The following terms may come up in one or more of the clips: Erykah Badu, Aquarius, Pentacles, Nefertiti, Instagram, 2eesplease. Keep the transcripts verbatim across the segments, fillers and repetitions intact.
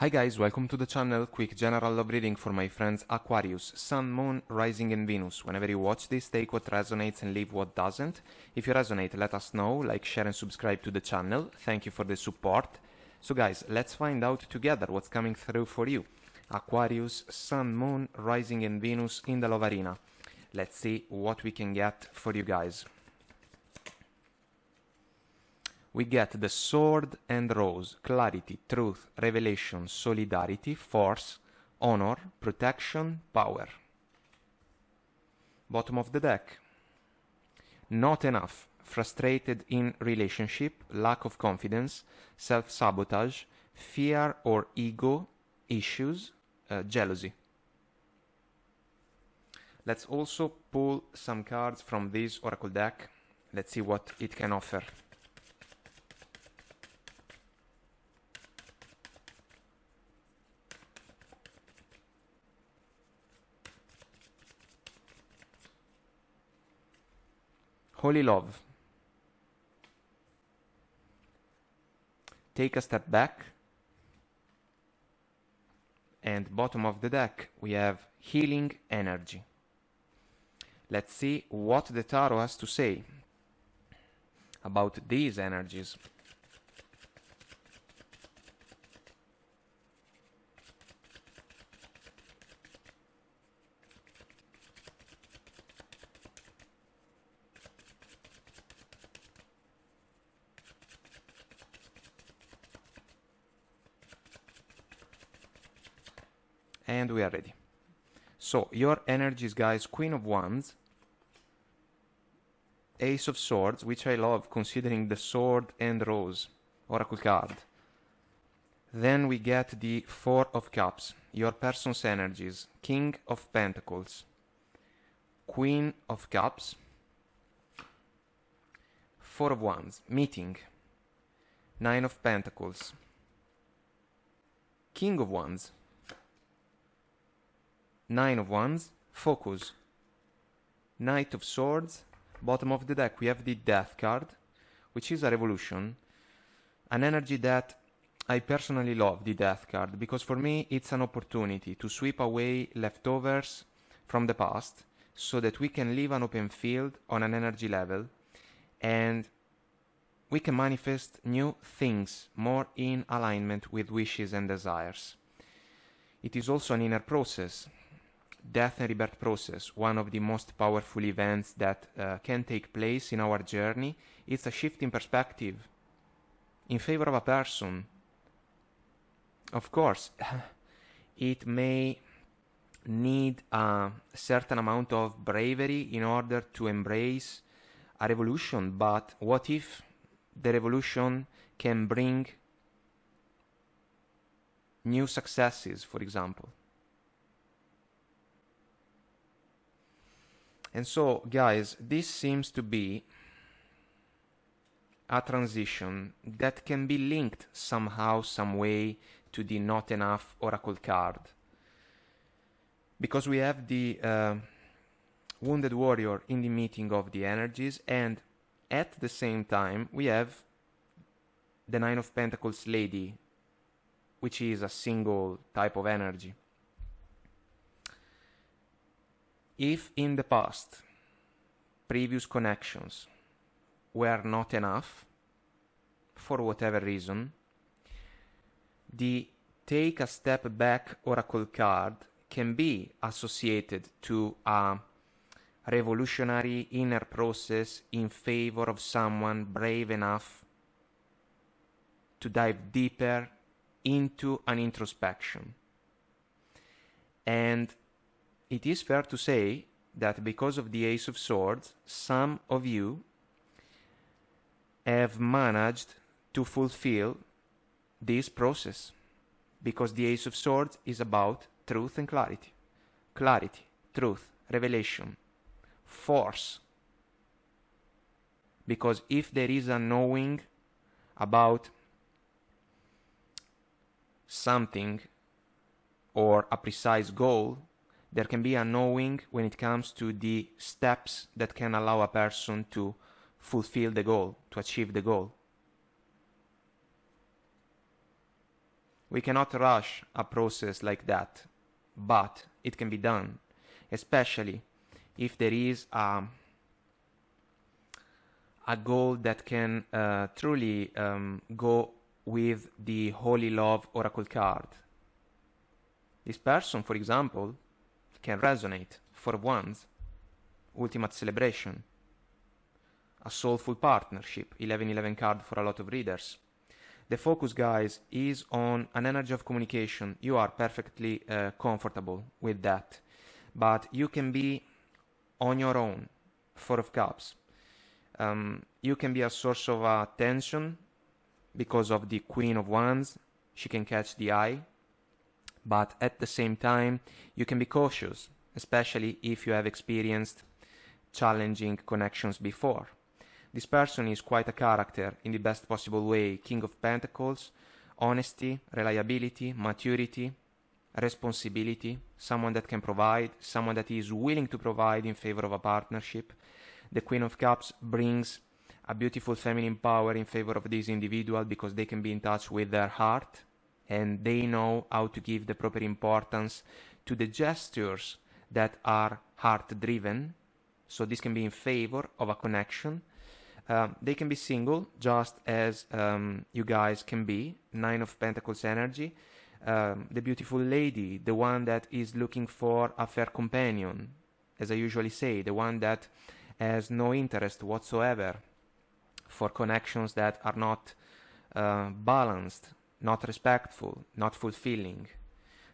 Hi guys, welcome to the channel. Quick general love reading for my friends Aquarius, Sun, Moon, Rising and Venus. Whenever you watch this, take what resonates and leave what doesn't. If you resonate, let us know, like, share and subscribe to the channel. Thank you for the support. So guys, let's find out together what's coming through for you. Aquarius, Sun, Moon, Rising and Venus in the love arena. Let's see what we can get for you guys. We get the Sword and Rose, clarity, truth, revelation, solidarity, force, honor, protection, power. Bottom of the deck. Not enough, frustrated in relationship, lack of confidence, self-sabotage, fear or ego issues, uh, jealousy. Let's also pull some cards from this oracle deck. Let's see what it can offer. Holy love. Take a step back. And bottom of the deck, we have healing energy. Let's see what the tarot has to say about these energies. And we are ready. So, your energies, guys, Queen of Wands, Ace of Swords, which I love considering the Sword and Rose oracle card. Then we get the Four of Cups, your person's energies, King of Pentacles, Queen of Cups, Four of Wands, meeting, Nine of Pentacles, King of Wands, Nine of Wands, focus, Knight of Swords. Bottom of the deck we have the Death card, which is a revolution, an energy that I personally love, the Death card, because for me it's an opportunity to sweep away leftovers from the past so that we can leave an open field on an energy level and we can manifest new things more in alignment with wishes and desires. It is also an inner process. Death and rebirth process, one of the most powerful events that uh, can take place in our journey. It's a shift in perspective in favor of a person. Of course, it may need a certain amount of bravery in order to embrace a revolution, but what if the revolution can bring new successes, for example? And so, guys, this seems to be a transition that can be linked somehow, some way, to the Not Enough oracle card. Because we have the uh, Wounded Warrior in the meeting of the energies, and at the same time we have the Nine of Pentacles Lady, which is a single type of energy. If in the past, previous connections were not enough, for whatever reason, the Take a Step Back oracle card can be associated to a revolutionary inner process in favor of someone brave enough to dive deeper into an introspection. And it is fair to say that because of the Ace of Swords, some of you have managed to fulfill this process, because the Ace of Swords is about truth and clarity. Clarity, truth, revelation, force. Because if there is a knowing about something or a precise goal, there can be a knowing when it comes to the steps that can allow a person to fulfill the goal, to achieve the goal. We cannot rush a process like that, but it can be done, especially if there is a, a goal that can uh, truly um, go with the Holy Love Oracle card. This person, for example, can resonate for one's ultimate celebration, a soulful partnership, eleven eleven card for a lot of readers. The focus, guys, is on an energy of communication. You are perfectly uh, comfortable with that, but you can be on your own. Four of Cups. Um, you can be a source of uh, tension because of the Queen of Wands. She can catch the eye, but at the same time, you can be cautious, especially if you have experienced challenging connections before. This person is quite a character in the best possible way. King of Pentacles, honesty, reliability, maturity, responsibility, someone that can provide, someone that is willing to provide in favor of a partnership. The Queen of Cups brings a beautiful feminine power in favor of this individual because they can be in touch with their heart and they know how to give the proper importance to the gestures that are heart-driven. So this can be in favor of a connection. Uh, they can be single, just as um, you guys can be. Nine of Pentacles energy. Um, the beautiful lady, the one that is looking for a fair companion, as I usually say, the one that has no interest whatsoever for connections that are not uh, balanced, not respectful, not fulfilling.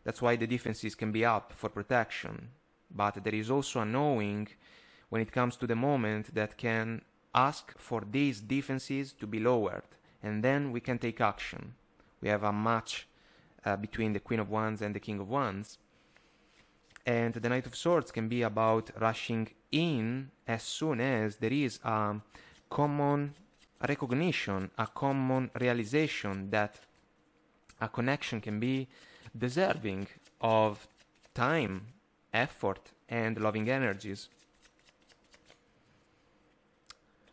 That's why the defenses can be up for protection. But there is also a knowing when it comes to the moment that can ask for these defenses to be lowered, and then we can take action. We have a match uh, between the Queen of Wands and the King of Wands, and the Knight of Swords can be about rushing in as soon as there is a common recognition, a common realization that a connection can be deserving of time, effort, and loving energies.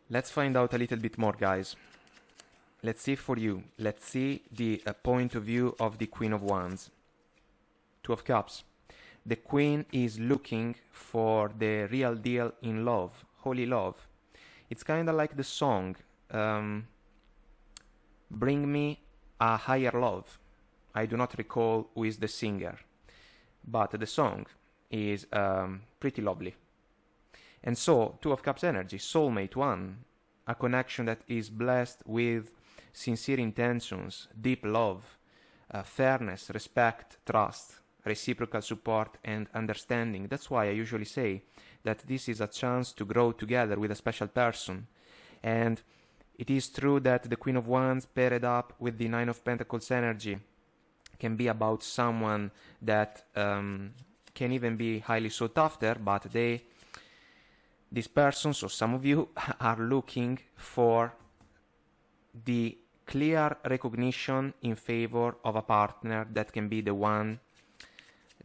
Let's find out a little bit more, guys. Let's see for you. Let's see the uh, point of view of the Queen of Wands. Two of Cups. The Queen is looking for the real deal in love, holy love. It's kind of like the song, um, Bring Me a Higher Love. I do not recall who is the singer, but the song is um, pretty lovely. And so, Two of Cups energy, soulmate one, a connection that is blessed with sincere intentions, deep love, uh, fairness, respect, trust, reciprocal support and understanding. That's why I usually say that this is a chance to grow together with a special person. And it is true that the Queen of Wands paired up with the Nine of Pentacles energy can be about someone that um, can even be highly sought after, but they... These persons, so some of you, are looking for the clear recognition in favor of a partner that can be the one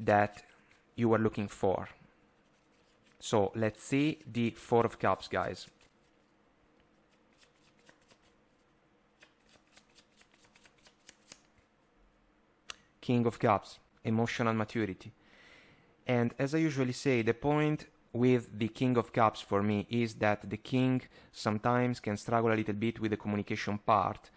that you are looking for. So let's see the Four of Cups, guys. King of Cups, emotional maturity. And as I usually say, the point with the King of Cups for me is that the King sometimes can struggle a little bit with the communication part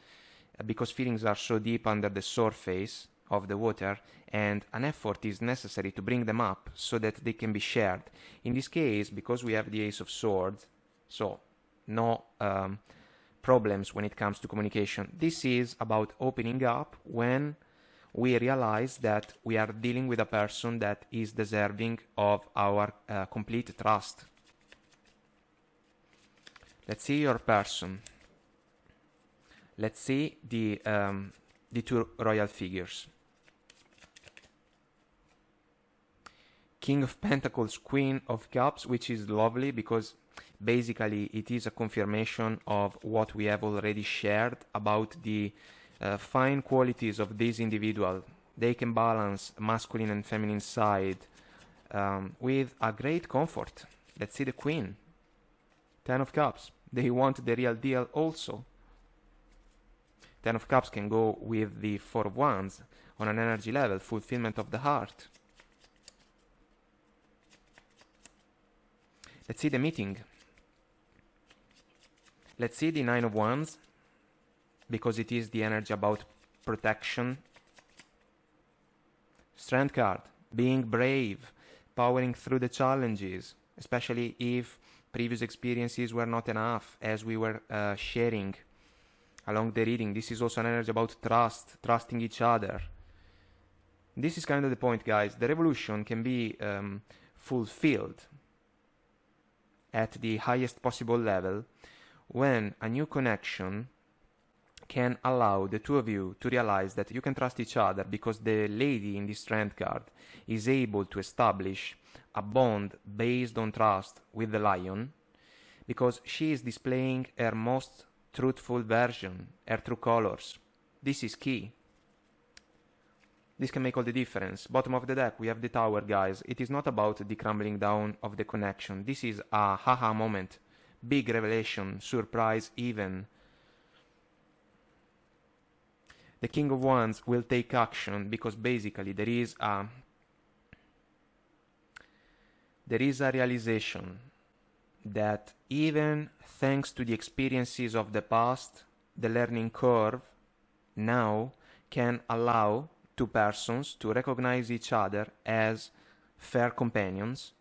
because feelings are so deep under the surface of the water and an effort is necessary to bring them up so that they can be shared. In this case, because we have the Ace of Swords, so no um, problems when it comes to communication. This is about opening up when we realize that we are dealing with a person that is deserving of our uh, complete trust. Let's see your person. Let's see the, um, the two royal figures. King of Pentacles, Queen of Cups, which is lovely because basically it is a confirmation of what we have already shared about the Uh, fine qualities of this individual. They can balance masculine and feminine side um, with a great comfort. Let's see the Queen. Ten of Cups. They want the real deal also. Ten of Cups can go with the Four of Wands on an energy level, fulfillment of the heart. Let's see the meeting. Let's see the Nine of Wands, because it is the energy about protection. Strength card, being brave, powering through the challenges, especially if previous experiences were not enough, as we were uh, sharing along the reading. This is also an energy about trust, trusting each other. This is kind of the point, guys. The revolution can be um, fulfilled at the highest possible level when a new connection can allow the two of you to realize that you can trust each other, because the lady in this strength card is able to establish a bond based on trust with the lion, because she is displaying her most truthful version, her true colors. This is key. This can make all the difference. Bottom of the deck, we have the Tower, guys. It is not about the crumbling down of the connection. This is a haha moment, big revelation, surprise even. The King of Wands will take action, because basically there is a there is a realization that even thanks to the experiences of the past, the learning curve now can allow two persons to recognize each other as fair companions,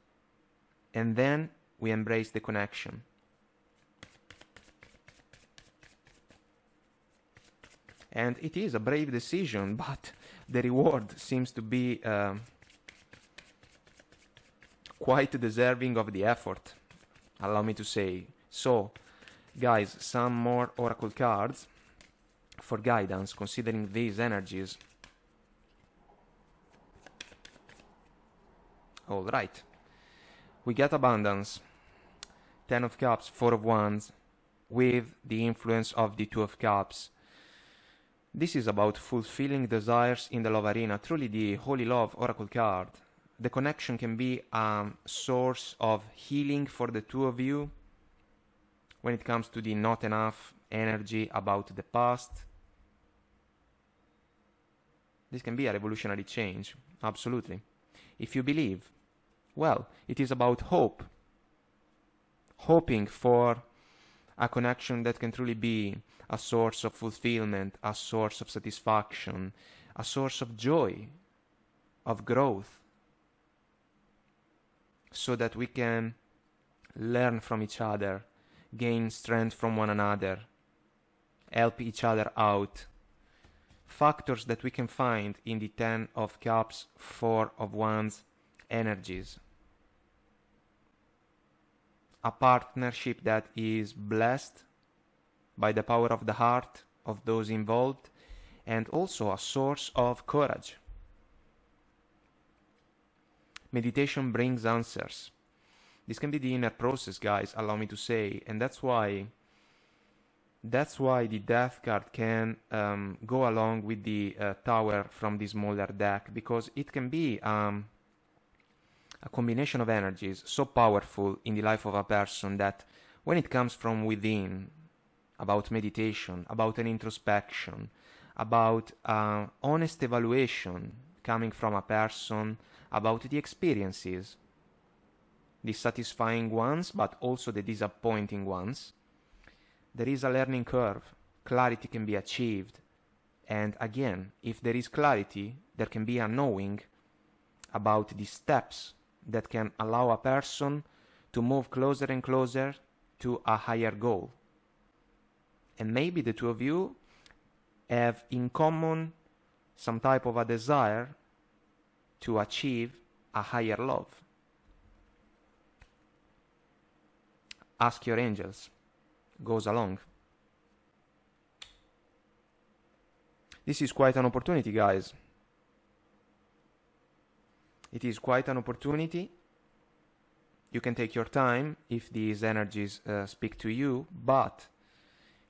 and then we embrace the connection. And it is a brave decision, but the reward seems to be uh, quite deserving of the effort, allow me to say. So, guys, some more oracle cards for guidance, considering these energies. All right. We get abundance, Ten of Cups, Four of Wands, with the influence of the Two of Cups. This is about fulfilling desires in the love arena, truly the Holy Love oracle card. The connection can be a source of healing for the two of you when it comes to the not enough energy about the past. This can be a revolutionary change, absolutely. If you believe, well, it is about hope. Hoping for a connection that can truly be a source of fulfillment, a source of satisfaction, a source of joy, of growth, so that we can learn from each other, gain strength from one another, help each other out. Factors that we can find in the Ten of Cups, Four of Wands energies. A partnership that is blessed by the power of the heart of those involved, and also a source of courage. Meditation brings answers. This can be the inner process, guys, allow me to say, and that's why that's why the Death card can um, go along with the uh, Tower from the smaller deck, because it can be um, a combination of energies so powerful in the life of a person that when it comes from within, about meditation, about an introspection, about uh, honest evaluation coming from a person about the experiences, the satisfying ones, but also the disappointing ones, there is a learning curve. Clarity can be achieved. And again, if there is clarity, there can be a knowing about the steps that can allow a person to move closer and closer to a higher goal. And maybe the two of you have in common some type of a desire to achieve a higher love. Ask your angels goes along. This is quite an opportunity, guys. It is quite an opportunity. You can take your time if these energies uh, speak to you, but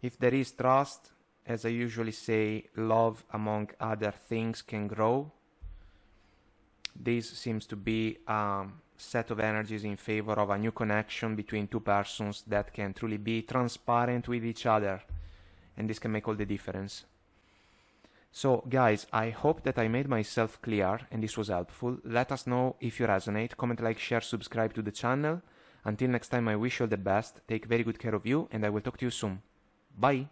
if there is trust, as I usually say, love among other things can grow. This seems to be a set of energies in favor of a new connection between two persons that can truly be transparent with each other, and this can make all the difference. So, guys, I hope that I made myself clear and this was helpful. Let us know if you resonate. Comment, like, share, subscribe to the channel. Until next time, I wish you all the best. Take very good care of you, and I will talk to you soon. Bye!